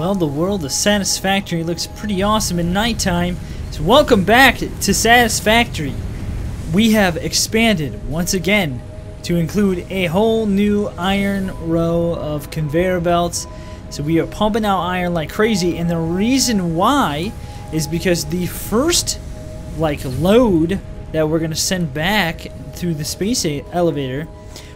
Well, the world of Satisfactory looks pretty awesome at nighttime, so welcome back to Satisfactory. We have expanded once again to include a whole new iron row of conveyor belts. So we are pumping out iron like crazy, and the reason why is because the first load that we're going to send back through the space elevator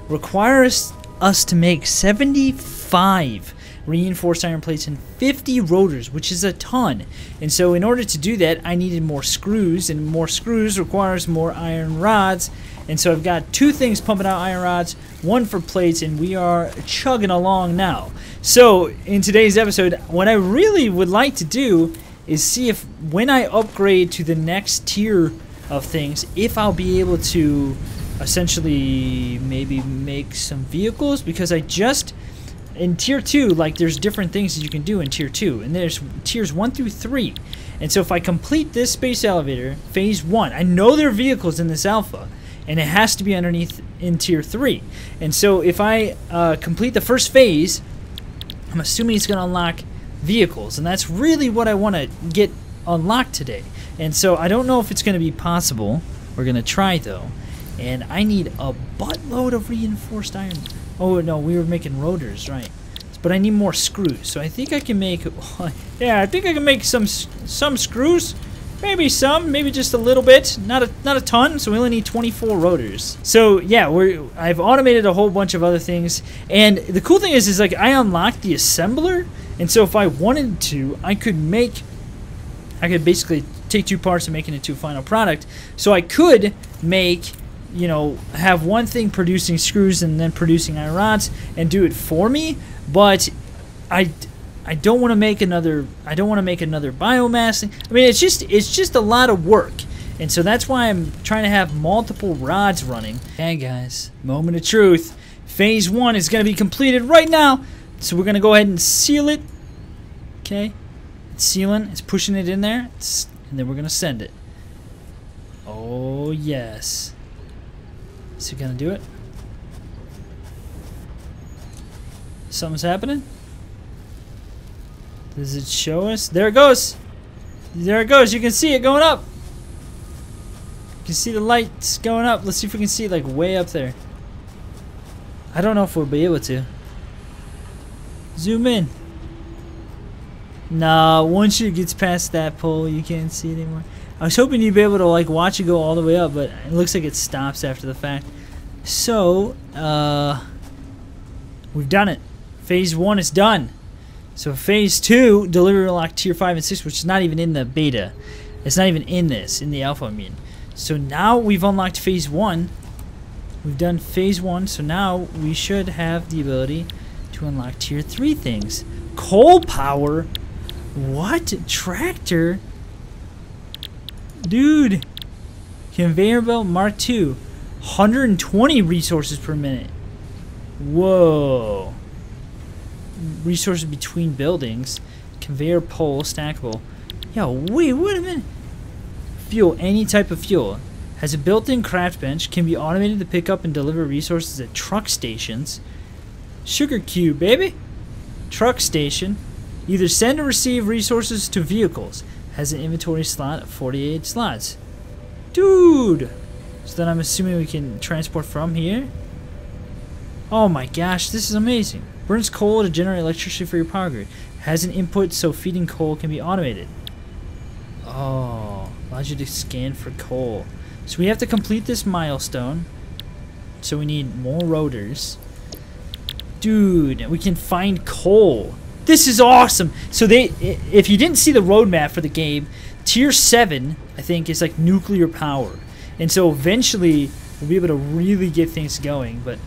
requires us to make 75 reinforced iron plates and 50 rotors, which is a ton. And so in order to do that, I needed more screws, and more screws requires more iron rods. And so I've got two things pumping out iron rods, one for plates, and we are chugging along now. So in today's episode, what I really would like to do is see if when I upgrade to the next tier of things, if I'll be able to essentially maybe make some vehicles, because I just in tier 2, there's different things that you can do in tier 2, and there's tiers 1 through 3. And so if I complete this space elevator phase 1, I know there are vehicles in this alpha, and it has to be underneath in tier 3. And so if I complete the first phase, I'm assuming it's going to unlock vehicles, and that's really what I want to get unlocked today. And so I don't know if it's going to be possible. We're going to try though. And I need a buttload of reinforced iron. Oh no, we were making rotors, right? But I need more screws. So I think I can make. Yeah, I think I can make some screws. Maybe some, maybe just a little bit. Not a ton. So we only need 24 rotors. So yeah, I've automated a whole bunch of other things. And the cool thing is I unlocked the assembler, and so if I wanted to, I could basically take two parts and make it into a final product. So I could make, you know, have one thing producing screws and then producing iron rods and do it for me, but I don't want to make another biomass. I mean, it's just a lot of work, and so that's why I'm trying to have multiple rods running. Hey guys, moment of truth. Phase 1 is going to be completed right now, so we're going to go ahead and seal it. Okay, it's sealing, it's pushing it in there, and then we're going to send it. Oh yes. Is it gonna do it? Something's happening? Does it show us? There it goes! There it goes! You can see it going up! You can see the lights going up. Let's see if we can see it like way up there. I don't know if we'll be able to. Zoom in. Nah, once it gets past that pole, you can't see it anymore. I was hoping you'd be able to watch it go all the way up, but it looks like it stops after the fact. So, we've done it. Phase 1 is done. So phase 2, delivery unlock tier 5 and 6, which is not even in the beta. It's not even in this, in the alpha, I mean. So now we've unlocked phase 1. We've done phase 1, so now we should have the ability to unlock tier 3 things. Coal power? What? Tractor? Dude, conveyor belt Mark II, 120 resources per minute. Whoa. Resources between buildings. Conveyor pole, stackable. Yo, wait a minute. Fuel, any type of fuel. Has a built-in craft bench, can be automated to pick up and deliver resources at truck stations. Sugar cube, baby. Truck station. Either send or receive resources to vehicles. Has an inventory slot of 48 slots. Dude! So then I'm assuming we can transport from here? Oh my gosh, this is amazing. Burns coal to generate electricity for your power grid. Has an input so feeding coal can be automated. Oh, allows you to scan for coal. So we have to complete this milestone. So we need more rotors. Dude, we can find coal. This is awesome. So if you didn't see the roadmap for the game, tier 7, I think, is like nuclear power. And so eventually we'll be able to really get things going, but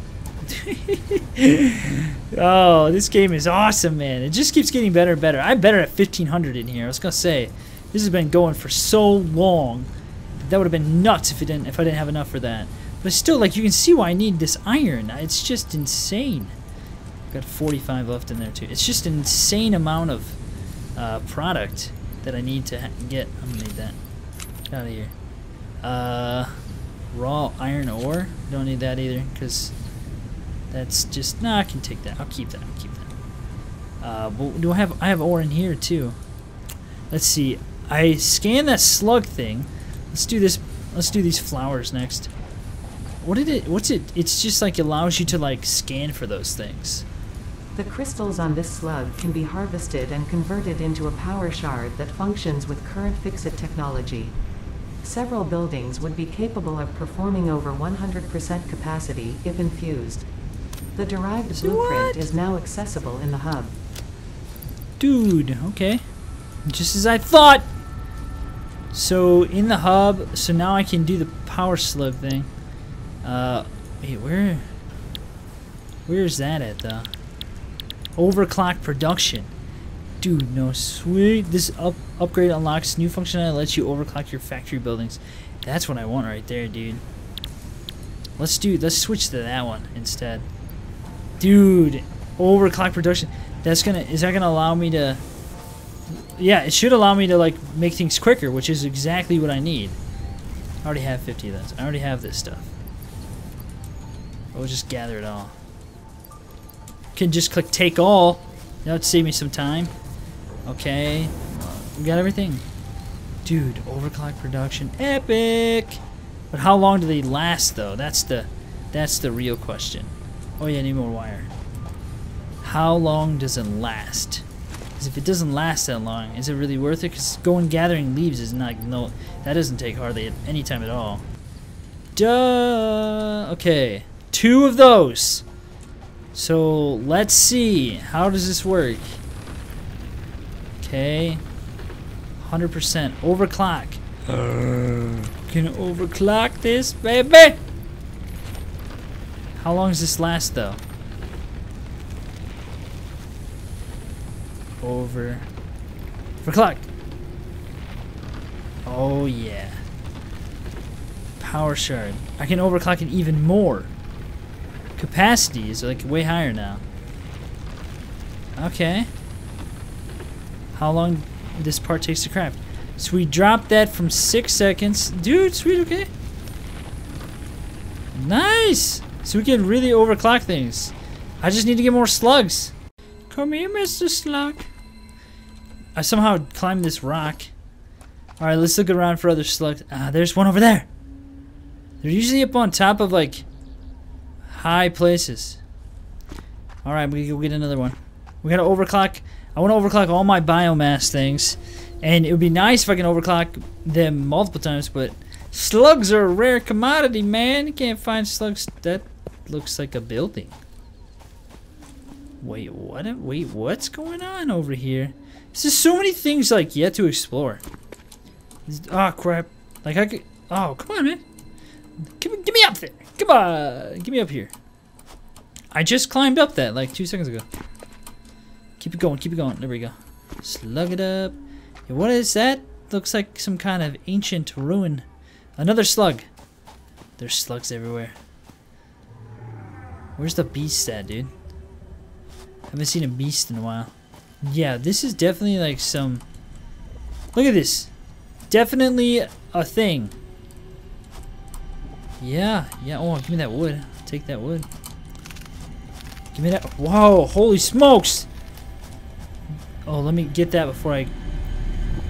oh, this game is awesome, man. It just keeps getting better and better. I'm better at 1500 in here. I was going to say, this has been going for so long. That would have been nuts if I didn't have enough for that. But still, you can see why I need this iron. It's just insane. Got 45 left in there too. It's just an insane amount of product that I need to get. I'm gonna need that. Get out of here. Raw iron ore. Don't need that either, cause that's just I can take that. I'll keep that. But do I have? I have ore in here too. Let's see. I scanned that slug thing. Let's do this. Let's do these flowers next. What did it? What's it? It's just like allows you to like scan for those things. The crystals on this slug can be harvested and converted into a power shard that functions with current FICSIT technology. Several buildings would be capable of performing over 100% capacity if infused. The derived blueprint is now accessible in the hub. Dude, okay. Just as I thought! So, in the hub, so now I can do the power slug thing. Wait, where's that at, though? Overclock production. Dude, no, sweet. This upgrade unlocks new functionality that lets you overclock your factory buildings. That's what I want right there, dude. Let's switch to that one instead. Dude, overclock production. Is that gonna allow me to? Yeah, it should allow me to like make things quicker, which is exactly what I need. I already have 50 of those. I already have this stuff. I'll just gather it all. Can just click take all. That would save me some time. Okay, we got everything. Dude, overclock production, epic. But how long do they last though? That's the real question. Oh yeah, I need more wire. How long does it last? Because if it doesn't last that long, is it really worth it? Because going gathering leaves is not no. That doesn't take hardly any time at all. Duh. Okay, 2 of those. So let's see, how does this work? Okay, 100% overclock. Can overclock this, baby. How long does this last though? Overclock. Oh yeah. Power shard. I can overclock it even more. Capacity is like way higher now. Okay. How long this part takes to craft? So we dropped that from 6 seconds, dude. Sweet. Okay. Nice. So we can really overclock things. I just need to get more slugs. Come here, Mr. Slug. I somehow climbed this rock. All right, let's look around for other slugs. Ah, there's one over there. They're usually up on top of like high places. Alright, we go get another one. We gotta overclock. I wanna overclock all my biomass things. And it would be nice if I can overclock them multiple times, but slugs are a rare commodity, man. You can't find slugs. That looks like a building. Wait, what? Wait, what's going on over here? There's just so many things like yet to explore. Oh crap. Like I could. Oh, come on, man. Give me up there. Come on, give me up here. I just climbed up that like 2 seconds ago. Keep it going, keep it going. There we go. Slug it up. Hey, what is that? Looks like some kind of ancient ruin. Another slug. There's slugs everywhere. Where's the beast at, dude? Haven't seen a beast in a while. Yeah, this is definitely like some. Look at this. Definitely a thing. Yeah, yeah, oh, give me that wood. Take that wood. Give me that. Whoa, holy smokes! Oh, let me get that before I.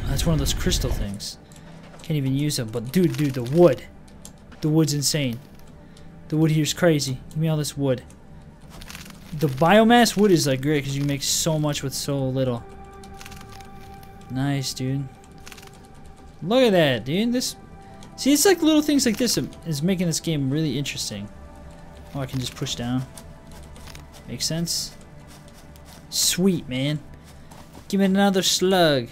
That's one of those crystal things. Can't even use them, but dude, the wood. The wood's insane. The wood here's crazy. Give me all this wood. The biomass wood is like great because you can make so much with so little. Nice, dude. Look at that, dude. This. See, it's like little things like this is making this game really interesting. Oh, I can just push down. Makes sense? Sweet, man. Give me another slug.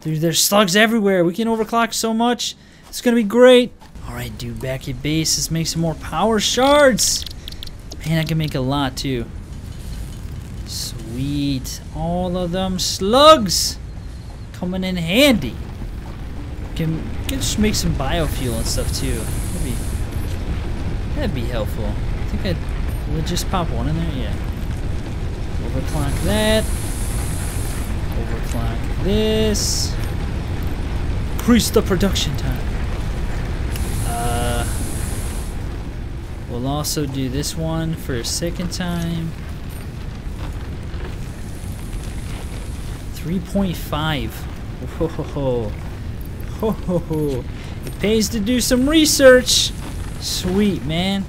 Dude, there's slugs everywhere. We can overclock so much. It's gonna be great. Alright, dude, back at base. Let's make some more power shards. Man, I can make a lot, too. Sweet. All of them slugs. Coming in handy. Can just make some biofuel and stuff too. That'd be helpful. I think I would just pop one in there. Yeah. Overclock that. Overclock this. Increase the production time. We'll also do this one for a second time. 3.5. Ho ho ho. Ho ho ho. It pays to do some research. Sweet, man.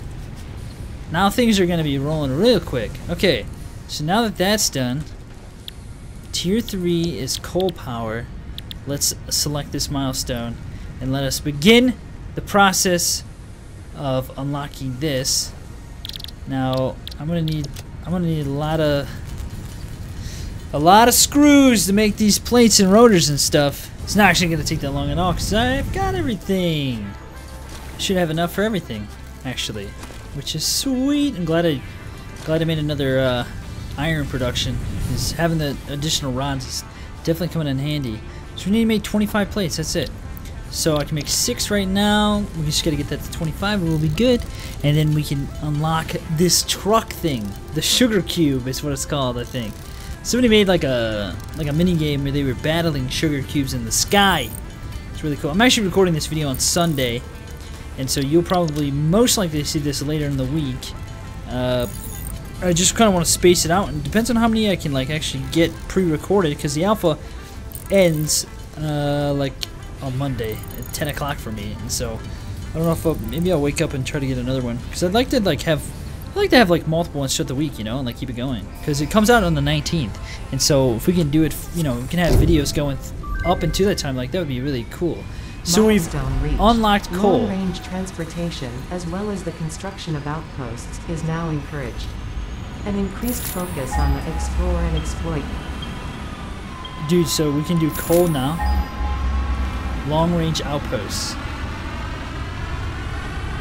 Now things are going to be rolling real quick. Okay, so now that that's done, Tier 3 is coal power. Let's select this milestone and let us begin the process of unlocking this. Now, I'm gonna need a lot of screws to make these plates and rotors and stuff. It's not actually gonna take that long at all because I've got everything. I should have enough for everything, actually, which is sweet. I'm glad I made another iron production. Because having the additional rods is definitely coming in handy. So we need to make 25 plates. That's it. So I can make 6 right now. We just gotta get that to 25. We'll be good, and then we can unlock this truck thing. The sugar cube is what it's called, I think. Somebody made like a mini game where they were battling sugar cubes in the sky. It's really cool. I'm actually recording this video on Sunday, and so you'll probably most likely see this later in the week. I just kind of want to space it out, and it depends on how many I can like actually get pre-recorded, because the alpha ends like on Monday at 10 o'clock for me, and so I don't know if maybe I'll wake up and try to get another one, because I'd like to like have like multiple ones throughout the week, you know, and like keep it going, because it comes out on the 19th, and so if we can do it, you know, we can have videos going up into that time, like that would be really cool. So we've unlocked coal. Long-range transportation as well as the construction of outposts is now encouraged. An increased focus on the explore and exploit. Dude, so we can do coal now. Long-range outposts.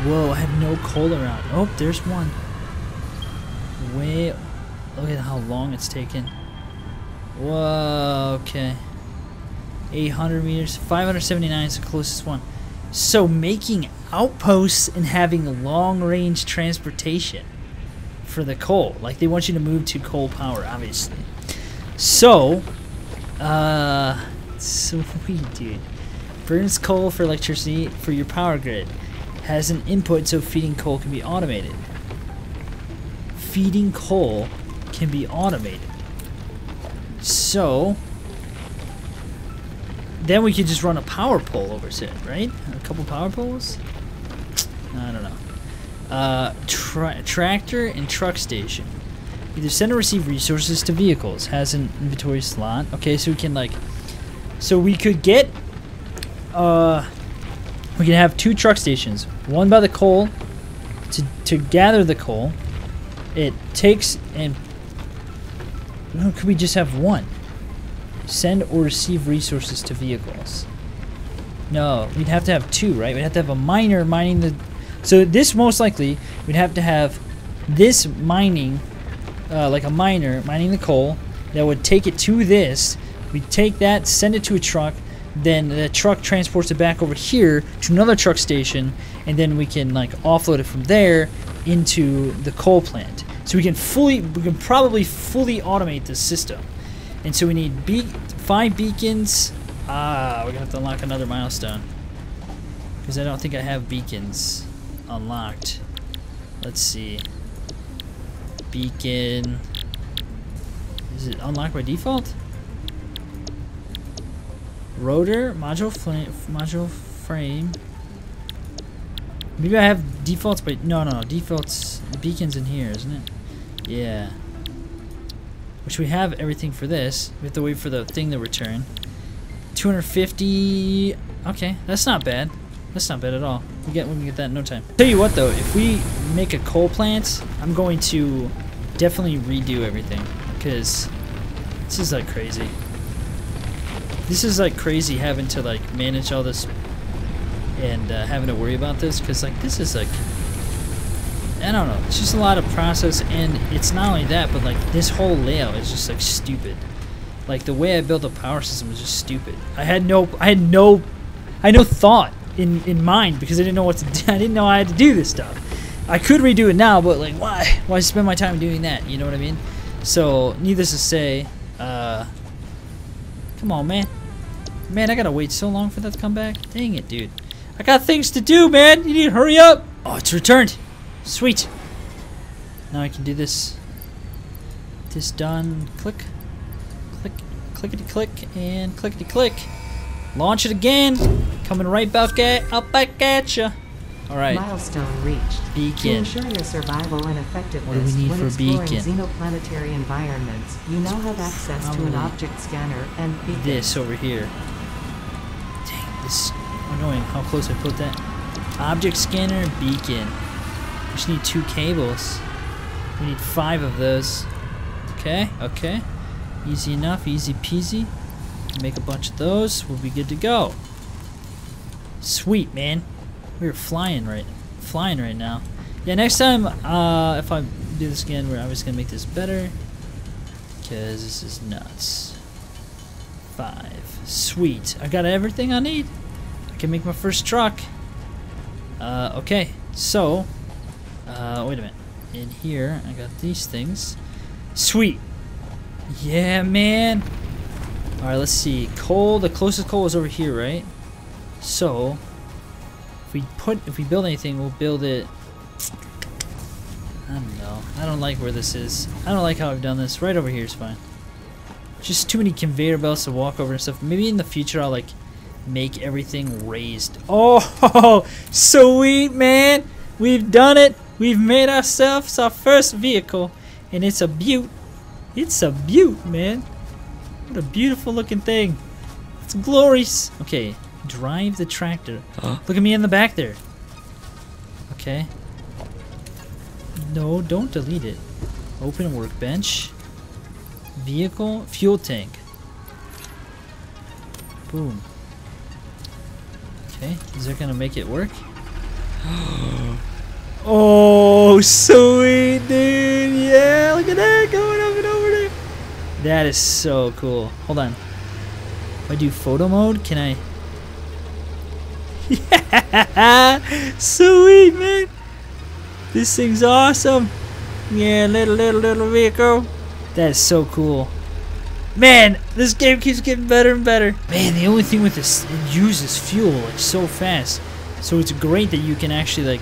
Whoa, I have no coal around. Oh, there's one. Way, look at how long it's taken. Whoa, okay. 800 meters, 579 is the closest one. So making outposts and having long-range transportation for the coal. Like they want you to move to coal power, obviously. So, sweet, dude. Burns coal for electricity for your power grid. Has an input so feeding coal can be automated. Feeding coal can be automated. So then we could just run a power pole over to it, right? A couple power poles? I don't know. Tractor and truck station. Either send or receive resources to vehicles. Has an inventory slot. Okay, so we can like... So we could get... we can have two truck stations. One by the coal to gather the coal. It takes and... No, could we just have one? Send or receive resources to vehicles. No, we'd have to have two, right? We'd have to have a miner mining the... So this most likely, we'd have to have this mining, like a miner mining the coal, that would take it to this. We'd take that, send it to a truck, then the truck transports it back over here to another truck station, and then we can like offload it from there into the coal plant. So we can probably fully automate this system. And so we need 5 beacons. We're gonna have to unlock another milestone, because I don't think I have beacons unlocked. Let's see. Beacon. Is it unlocked by default? Rotor, module frame. Maybe I have defaults, but no, defaults, beacons in here, isn't it? Yeah. Which we have everything for this. We have to wait for the thing to return. 250. Okay, that's not bad. That's not bad at all. We can get that in no time. Tell you what though, if we make a coal plant, I'm going to definitely redo everything, because this is like crazy. This is like crazy having to like manage all this and having to worry about this, because like this is like, I don't know, it's just a lot of process, and it's not only that, but like this whole layout is just like stupid. Like the way I built a power system was just stupid. I had no thought in mind, because I didn't know what to do. I didn't know I had to do this stuff. I could redo it now, but like why spend my time doing that? You know what I mean? So needless to say, come on, man. Man, I gotta wait so long for that to come back. Dang it, dude. I got things to do, man. You need to hurry up. Oh, it's returned. Sweet. Now I can do this. This done. Click. Click. clickety click and clickety click. Launch it again. Coming right back at ya. All right. Milestone reached. Beacon. To ensure your survival and effectiveness when exploring xenoplanetary environments, you now have access to an object scanner and beacon. This over here. Dang, this is annoying. How close I put that. Object scanner and beacon. We just need 2 cables. We need 5 of those. Okay. Okay. Easy enough. Easy peasy. Make a bunch of those. We'll be good to go. Sweet, man. We're flying right now. Yeah, next time, if I do this again, we're obviously gonna make this better, because this is nuts. 5, sweet. I got everything I need. I can make my first truck. Okay, so, wait a minute. In here, I got these things. Sweet. Yeah, man. All right, let's see. Coal. The closest coal is over here, right? So. If we build anything, we'll build it. I don't know. I don't like where this is. I don't like how I've done this. Right over here is fine. Just too many conveyor belts to walk over and stuff. Maybe in the future I'll like make everything raised. Oh, sweet, man! We've done it. We've made ourselves our first vehicle, and it's a beaut. It's a beaut, man. What a beautiful looking thing. It's glorious. Okay. Drive the tractor. Look at me in the back there. Okay. No, don't delete it. Open workbench. Vehicle. Fuel tank. Boom. Okay. Is that gonna make it work? Oh, sweet, dude. Yeah, look at that. Going up and over there. That is so cool. Hold on. If I do photo mode, can I... Yeah, sweet, man. This thing's awesome. Yeah, little vehicle. That is so cool, man. This game keeps getting better and better. Man, the only thing with this, it uses fuel like so fast. So it's great that you can actually like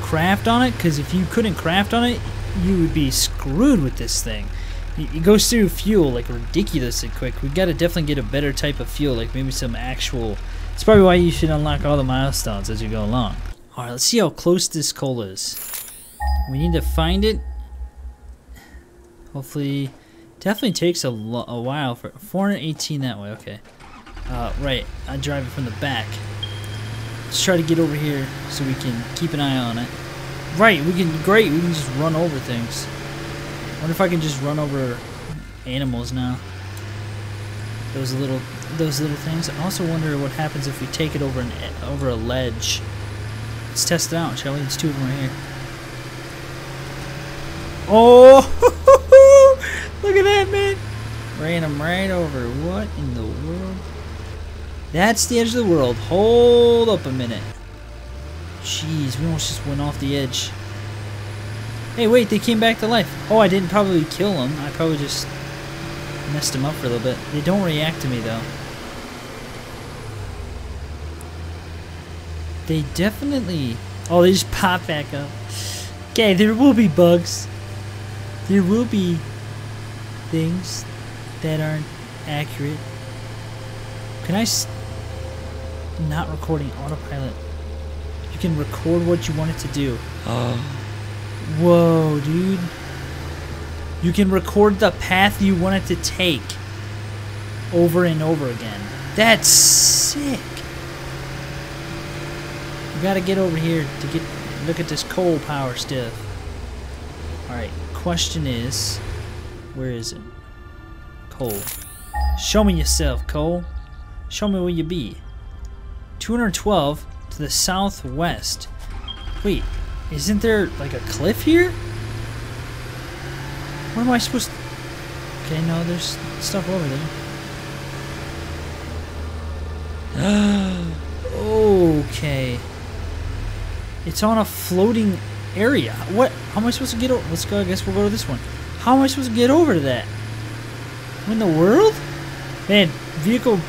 craft on it. Because if you couldn't craft on it, you would be screwed with this thing. It goes through fuel like ridiculously quick. We gotta definitely get a better type of fuel, like maybe some actual. It's probably why you should unlock all the milestones as you go along. Alright, let's see how close this coal is. We need to find it. Hopefully, definitely takes a while for 418 that way. Okay, right. I drive it from the back. Let's try to get over here so we can keep an eye on it. Right, we can. Great, we can just run over things. I wonder if I can just run over animals now. Those little things. I also wonder what happens if we take it over over a ledge. Let's test it out, shall we? There's 2 of them right here. Oh, look at that, man! Ran them right over. What in the world? That's the edge of the world. Hold up a minute. Jeez, we almost just went off the edge. Hey, wait, they came back to life. Oh, I didn't probably kill them. I probably just messed them up for a little bit. They don't react to me, though. They definitely... Oh, they just pop back up. Okay, there will be bugs. There will be things that aren't accurate. Can I... Not recording autopilot. You can record what you want it to do. Whoa, dude. You can record the path you want it to take over and over again. That's sick. We gotta get over here to get look at this coal power stuff. Alright, question is, where is it? Coal. Show me yourself, coal. Show me where you be. 212 to the southwest. Wait, isn't there like a cliff here? What am I supposed to... Okay, no, there's stuff over there. Okay. It's on a floating area. What? How am I supposed to get over... Let's go, I guess we'll go to this one. How am I supposed to get over to that? What in the world? Man, vehicles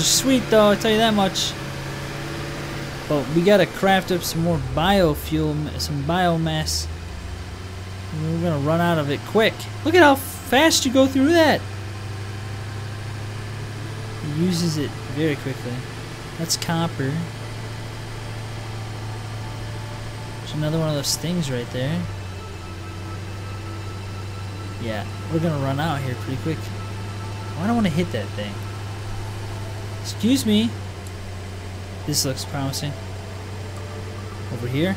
are sweet, though, I'll tell you that much. But we gotta craft up some more biofuel, some biomass. We're gonna run out of it quick. Look at how fast you go through that. uses it very quickly. That's copper. There's another one of those things right there. Yeah, we're gonna run out here pretty quick. I don't want to hit that thing. Excuse me. This looks promising. Over here.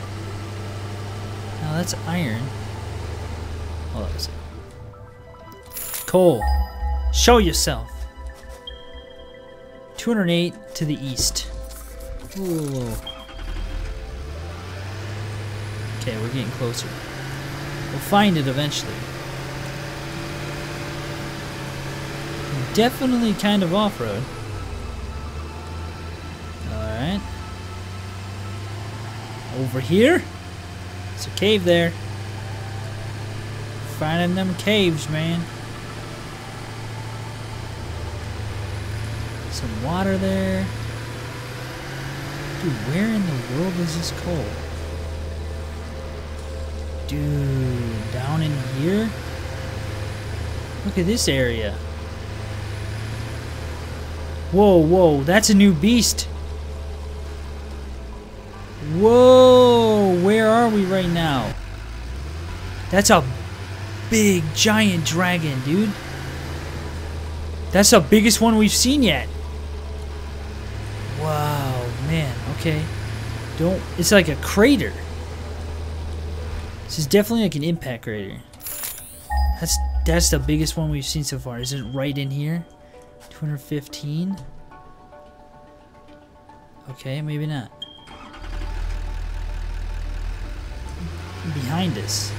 Now that's iron. Hold on a second. Coal. Show yourself. 208 to the east. Ooh. Okay, we're getting closer. We'll find it eventually. Definitely kind of off-road. Alright. Over here? It's a cave there. Finding them caves, man. Some water there. Dude, where in the world is this coal? Dude, down in here? Look at this area. Whoa, whoa, that's a new beast. Whoa, where are we right now? That's a big, giant dragon, dude. That's the biggest one we've seen yet. Wow, man, okay. Don't, it's like a crater. This is definitely like an impact crater. That's the biggest one we've seen so far. Is it right in here? 215? Okay, maybe not. Behind us.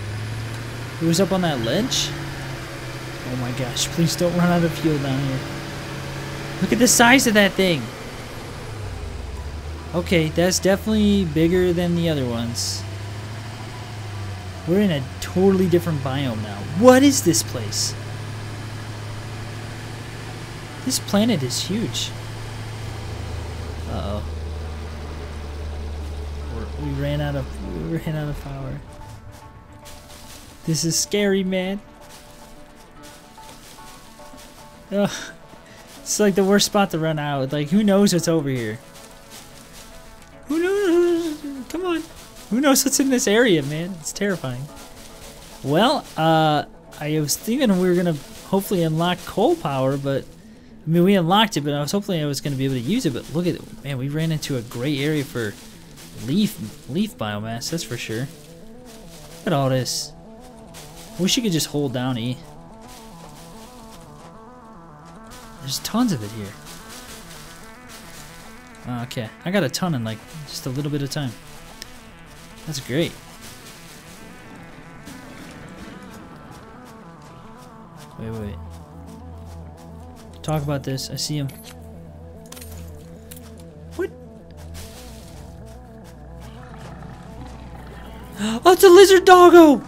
It was up on that ledge? Oh my gosh, please don't run out of fuel down here. Look at the size of that thing! Okay, that's definitely bigger than the other ones. We're in a totally different biome now. What is this place? This planet is huge. Uh-oh. We ran out of power. This is scary, man. Ugh. It's like the worst spot to run out. Like, who knows what's over here? Who knows? Come on. Who knows what's in this area, man? It's terrifying. Well, I was thinking we were gonna hopefully unlock coal power, but I mean, we unlocked it, but I was going to be able to use it, but look at it. Man, we ran into a gray area for leaf biomass, that's for sure. Look at all this. Wish you could just hold down E. There's tons of it here. Okay, I got a ton in like just a little bit of time. That's great. Wait. Talk about this. I see him. What? Oh, it's a lizard doggo!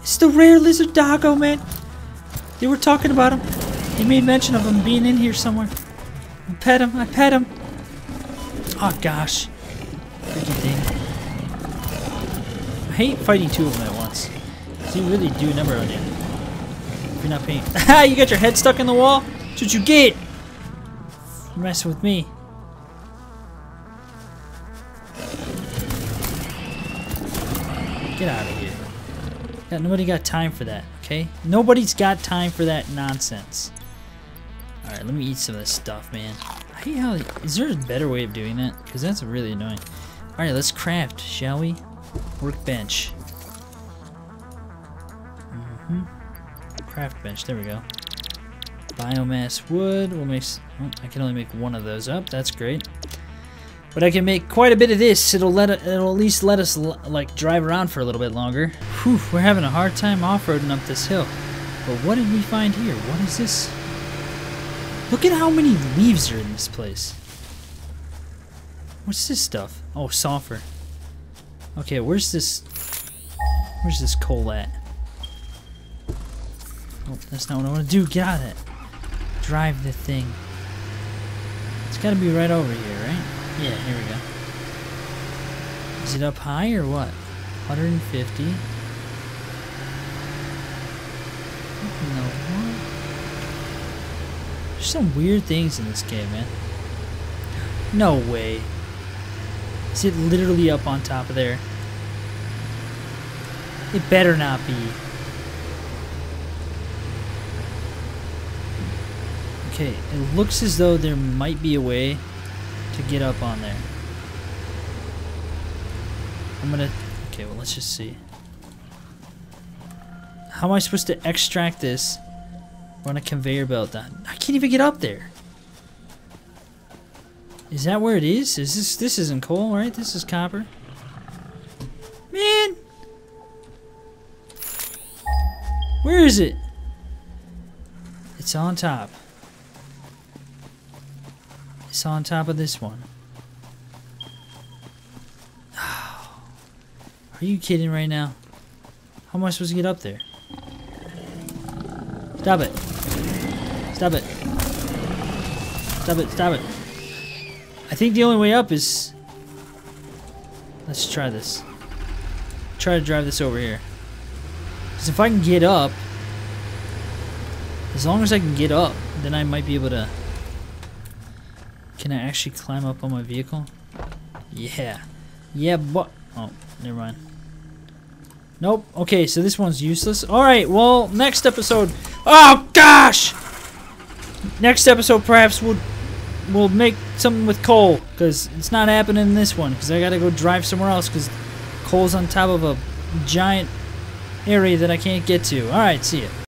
It's the rare lizard doggo, man. They were talking about him. They made mention of him being in here somewhere. I pet him. Oh, gosh. Freaking thing. I hate fighting two of them at once. They really do a number on you. You're not paying. Haha, you got your head stuck in the wall? That's what you get! You're messing with me. Get out of here. Yeah, nobody got time for that, okay? Nobody's got time for that nonsense. Alright, let me eat some of this stuff, man. I hate how. Is there a better way of doing that? Because that's really annoying. Alright, let's craft, shall we? Workbench. Craft bench, there we go. Biomass wood, we'll make, oh, I can only make one of those up, that's great. But I can make quite a bit of this, it'll at least let us like drive around for a little bit longer. Whew, we're having a hard time off-roading up this hill. But what did we find here? What is this? Look at how many leaves are in this place. What's this stuff? Oh, sulfur. Okay, where's this coal at? Oh, that's not what I want to do. Get out of it. Drive the thing. It's got to be right over here, right? Yeah, here we go. Is it up high or what? 150. What in the world? There's some weird things in this game, man. No way. Is it literally up on top of there? It better not be. Okay, it looks as though there might be a way to get up on there. I'm gonna... Okay, well, let's just see. How am I supposed to extract this on a conveyor belt? I can't even get up there. Is that where it is? Is this... This isn't coal, right? This is copper. Man! Where is it? It's on top. It's on top of this one. Oh, are you kidding right now? How am I supposed to get up there? Stop it. Stop it. Stop it. Stop it. I think the only way up is... Let's try this. Try to drive this over here. Because if I can get up... As long as I can get up, then I might be able to... Can I actually climb up on my vehicle? Yeah. Yeah, but... Oh, never mind. Nope. Okay, so this one's useless. Alright, well, next episode... Oh, gosh! Next episode, perhaps we'll make something with coal, because it's not happening in this one, because I gotta go drive somewhere else, because coal's on top of a giant area that I can't get to. Alright, see ya.